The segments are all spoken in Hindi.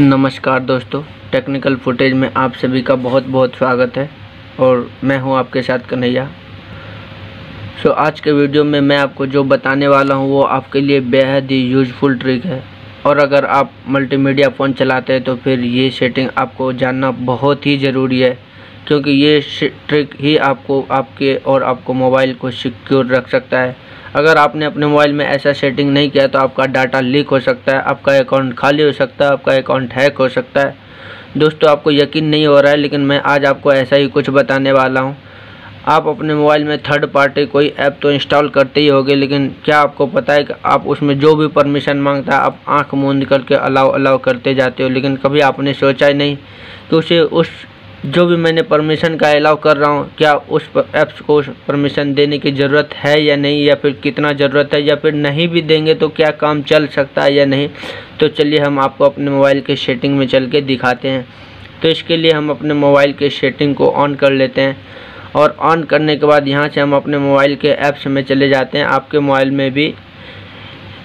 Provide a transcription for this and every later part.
नमस्कार दोस्तों, टेक्निकल फुटेज में आप सभी का बहुत बहुत स्वागत है और मैं हूं आपके साथ कन्हैया। आज के वीडियो में मैं आपको जो बताने वाला हूं वो आपके लिए बेहद ही यूजफुल ट्रिक है और अगर आप मल्टीमीडिया फ़ोन चलाते हैं तो फिर ये सेटिंग आपको जानना बहुत ही ज़रूरी है, क्योंकि ये ट्रिक ही आपको आपके मोबाइल को सिक्योर रख सकता है। अगर आपने अपने मोबाइल में ऐसा सेटिंग नहीं किया तो आपका डाटा लीक हो सकता है, आपका अकाउंट खाली हो सकता है, आपका अकाउंट हैक हो सकता है। दोस्तों, आपको यकीन नहीं हो रहा है लेकिन मैं आज आपको ऐसा ही कुछ बताने वाला हूं। आप अपने मोबाइल में थर्ड पार्टी कोई ऐप तो इंस्टॉल करते ही होगे, लेकिन क्या आपको पता है कि आप उसमें जो भी परमिशन मांगता है आप आँख मूंद करके अलाउ करते जाते हो, लेकिन कभी आपने सोचा ही नहीं कि उस जो भी मैंने परमिशन का अलाउ कर रहा हूँ, क्या उस ऐप्स को परमिशन देने की ज़रूरत है या नहीं, या फिर कितना ज़रूरत है, या फिर नहीं भी देंगे तो क्या काम चल सकता है या नहीं। तो चलिए हम आपको अपने मोबाइल के सेटिंग में चल के दिखाते हैं। तो इसके लिए हम अपने मोबाइल के सेटिंग को ऑन कर लेते हैं और ऑन करने के बाद यहाँ से हम अपने मोबाइल के ऐप्स में चले जाते हैं। आपके मोबाइल में भी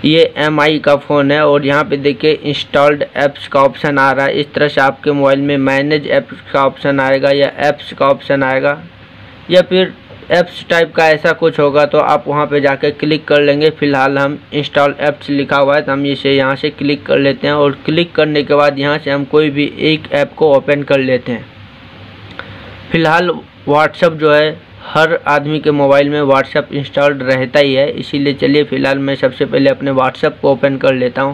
ये MI का फ़ोन है और यहाँ पे देखिए इंस्टॉल्ड ऐप्स का ऑप्शन आ रहा है। इस तरह से आपके मोबाइल में मैनेज ऐप्स का ऑप्शन आएगा या ऐप्स का ऑप्शन आएगा या फिर ऐप्स टाइप का ऐसा कुछ होगा, तो आप वहाँ पे जाके क्लिक कर लेंगे। फ़िलहाल हम इंस्टॉल ऐप्स लिखा हुआ है तो हम इसे यहाँ से क्लिक कर लेते हैं और क्लिक करने के बाद यहाँ से हम कोई भी एक ऐप को ओपन कर लेते हैं। फ़िलहाल व्हाट्सएप जो है, हर आदमी के मोबाइल में व्हाट्सएप इंस्टॉल्ड रहता ही है, इसीलिए चलिए फ़िलहाल मैं सबसे पहले अपने व्हाट्सएप को ओपन कर लेता हूं।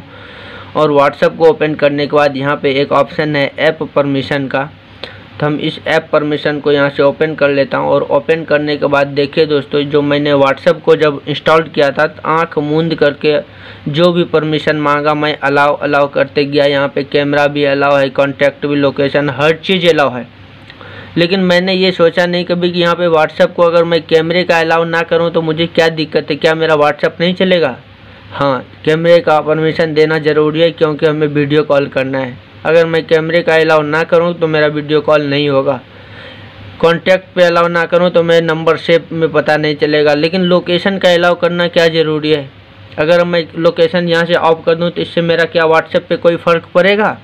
और व्हाट्सएप को ओपन करने के बाद यहाँ पे एक ऑप्शन है ऐप परमिशन का, तो हम इस ऐप परमिशन को यहाँ से ओपन कर लेता हूं। और ओपन करने के बाद देखिए दोस्तों, जो मैंने व्हाट्सएप को जब इंस्टॉल किया था तो आँख मूंद करके जो भी परमिशन मांगा मैं अलाउ करते गया। यहाँ पर कैमरा भी अलाउ है, कॉन्टैक्ट भी, लोकेशन, हर चीज़ अलाउ है। लेकिन मैंने ये सोचा नहीं कभी कि यहाँ पे व्हाट्सएप को अगर मैं कैमरे का अलाउ ना करूँ तो मुझे क्या दिक्कत है, क्या मेरा व्हाट्सएप नहीं चलेगा। हाँ, कैमरे का परमिशन देना ज़रूरी है क्योंकि हमें वीडियो कॉल करना है। अगर मैं कैमरे का अलाउ ना करूँ तो मेरा वीडियो कॉल नहीं होगा। कॉन्टैक्ट पे अलाउ ना करूँ तो मेरे नंबर सेव में पता नहीं चलेगा। लेकिन लोकेशन का अलाउ करना क्या ज़रूरी है, अगर मैं लोकेशन यहाँ से ऑफ कर दूँ तो इससे मेरा क्या व्हाट्सएप पर कोई फ़र्क पड़ेगा?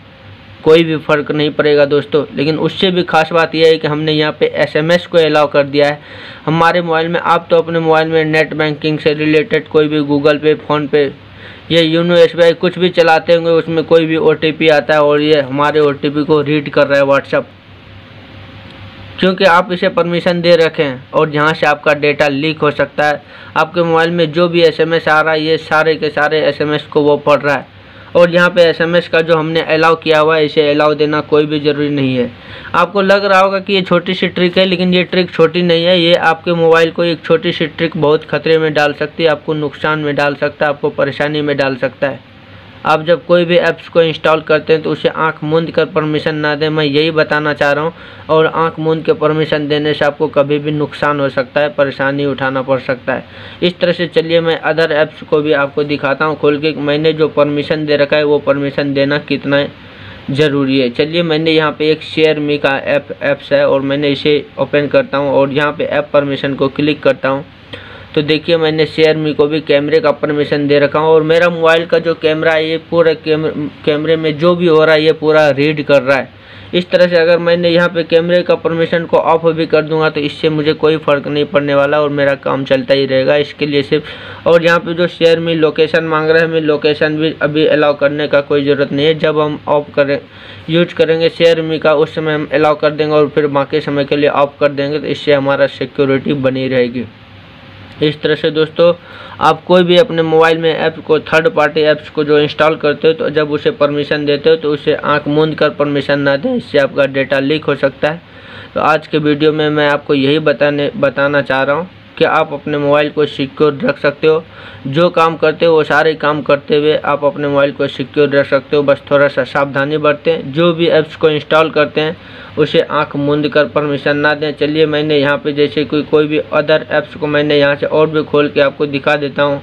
कोई भी फ़र्क नहीं पड़ेगा दोस्तों। लेकिन उससे भी ख़ास बात यह है कि हमने यहाँ पे SMS को अलाउ कर दिया है हमारे मोबाइल में। आप तो अपने मोबाइल में नेट बैंकिंग से रिलेटेड कोई भी गूगल पे, फ़ोनपे या यूनो SBI कुछ भी चलाते होंगे, उसमें कोई भी OTP आता है और ये हमारे OTP को रीड कर रहा है व्हाट्सएप, क्योंकि आप इसे परमिशन दे रखें। और यहाँ से आपका डेटा लीक हो सकता है। आपके मोबाइल में जो भी SMS आ रहा है ये सारे के सारे SMS को वो पढ़ रहा है। और यहाँ पे SMS का जो हमने अलाउ किया हुआ है, इसे अलाउ देना कोई भी ज़रूरी नहीं है। आपको लग रहा होगा कि ये छोटी सी ट्रिक है, लेकिन ये ट्रिक छोटी नहीं है। ये आपके मोबाइल को एक छोटी सी ट्रिक बहुत खतरे में डाल सकती है, आपको नुकसान में डाल सकता है, आपको परेशानी में डाल सकता है। आप जब कोई भी ऐप्स को इंस्टॉल करते हैं तो उसे आँख मूंद कर परमिशन ना दें, मैं यही बताना चाह रहा हूँ। और आँख मूंद के परमिशन देने से आपको कभी भी नुकसान हो सकता है, परेशानी उठाना पड़ सकता है। इस तरह से चलिए मैं अदर ऐप्स को भी आपको दिखाता हूँ खोल के, मैंने जो परमिशन दे रखा है वो परमिशन देना कितना ज़रूरी है। चलिए, मैंने यहाँ पर एक शेयर मी का ऐप्स है और मैंने इसे ओपन करता हूँ और यहाँ पर ऐप परमिशन को क्लिक करता हूँ। तो देखिए, मैंने शेयर मी को भी कैमरे का परमिशन दे रखा हूँ और मेरा मोबाइल का जो कैमरा है ये पूरा कैमरे में जो भी हो रहा है ये पूरा रीड कर रहा है। इस तरह से अगर मैंने यहाँ पे कैमरे का परमिशन को ऑफ भी कर दूंगा तो इससे मुझे कोई फ़र्क नहीं पड़ने वाला और मेरा काम चलता ही रहेगा। इसके लिए सिर्फ और यहाँ पे जो शेयर मी लोकेशन मांग रहा है, हमें लोकेशन भी अभी अलाउ करने का कोई ज़रूरत नहीं है। जब हम ऑफ करें यूज करेंगे शेयर मी का, उस समय हम अलाउ कर देंगे और फिर बाकी समय के लिए ऑफ कर देंगे, तो इससे हमारा सिक्योरिटी बनी रहेगी। इस तरह से दोस्तों, आप कोई भी अपने मोबाइल में ऐप को, थर्ड पार्टी ऐप्स को जो इंस्टॉल करते हो तो जब उसे परमिशन देते हो तो उसे आंख मूंद कर परमिशन ना दें, इससे आपका डेटा लीक हो सकता है। तो आज के वीडियो में मैं आपको यही बताना चाह रहा हूँ कि आप अपने मोबाइल को सिक्योर रख सकते हो। जो काम करते हो वो सारे काम करते हुए आप अपने मोबाइल को सिक्योर रख सकते हो, बस थोड़ा सा सावधानी बरतें। जो भी ऐप्स को इंस्टॉल करते हैं उसे आंख मूंद कर परमिशन ना दें। चलिए, मैंने यहाँ पे जैसे कोई भी अदर ऐप्स को मैंने यहाँ से और भी खोल के आपको दिखा देता हूँ।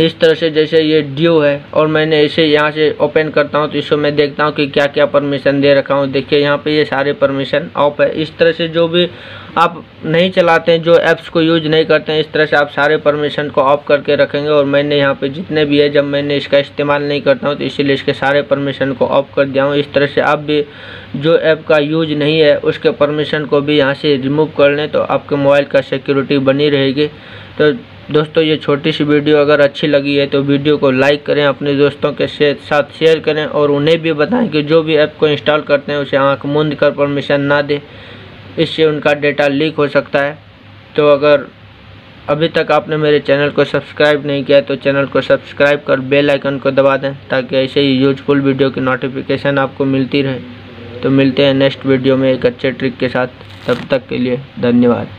इस तरह से जैसे ये ड्यू है और मैंने इसे यहाँ से ओपन करता हूँ तो इसको मैं देखता हूँ कि क्या क्या परमिशन दे रखा हूँ। देखिए यहाँ पे ये सारे परमिशन ऑफ है। इस तरह से जो भी आप नहीं चलाते हैं, जो ऐप्स को यूज नहीं करते हैं, इस तरह से आप सारे परमिशन को ऑफ करके रखेंगे। और मैंने यहाँ पे जितने भी है, जब मैंने इसका इस्तेमाल नहीं करता हूँ तो इसीलिए इसके सारे परमिशन को ऑफ कर दिया हूँ। इस तरह से आप भी जो ऐप का यूज नहीं है उसके परमिशन को भी यहाँ से रिमूव कर लें तो आपके मोबाइल का सिक्योरिटी बनी रहेगी। तो दोस्तों ये छोटी सी वीडियो अगर अच्छी लगी है तो वीडियो को लाइक करें, अपने दोस्तों के साथ शेयर करें और उन्हें भी बताएं कि जो भी ऐप को इंस्टॉल करते हैं उसे आंख मूंद कर परमिशन ना दें, इससे उनका डेटा लीक हो सकता है। तो अगर अभी तक आपने मेरे चैनल को सब्सक्राइब नहीं किया तो चैनल को सब्सक्राइब कर बेल आइकन को दबा दें ताकि ऐसे ही यूजफुल वीडियो की नोटिफिकेशन आपको मिलती रहे। तो मिलते हैं नेक्स्ट वीडियो में एक अच्छे ट्रिक के साथ, तब तक के लिए धन्यवाद।